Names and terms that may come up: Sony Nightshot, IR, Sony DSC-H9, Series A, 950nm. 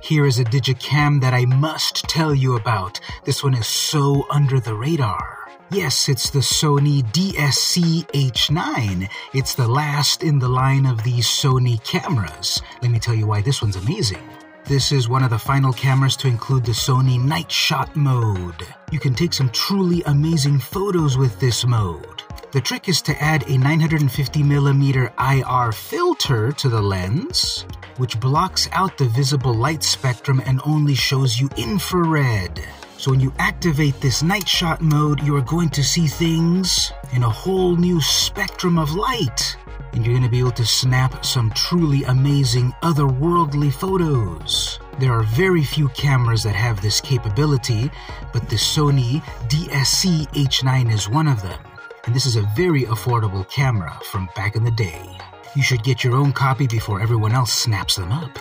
Here is a digicam that I must tell you about. This one is so under the radar. Yes, it's the Sony DSC-H9. It's the last in the line of these Sony cameras. Let me tell you why this one's amazing. This is one of the final cameras to include the Sony Nightshot mode. You can take some truly amazing photos with this mode. The trick is to add a 950mm IR filter to the lens, which blocks out the visible light spectrum and only shows you infrared. So when you activate this night shot mode, you are going to see things in a whole new spectrum of light. And you're going to be able to snap some truly amazing otherworldly photos. There are very few cameras that have this capability, but the Sony DSC-H9 is one of them. And this is a very affordable camera from back in the day. You should get your own copy before everyone else snaps them up.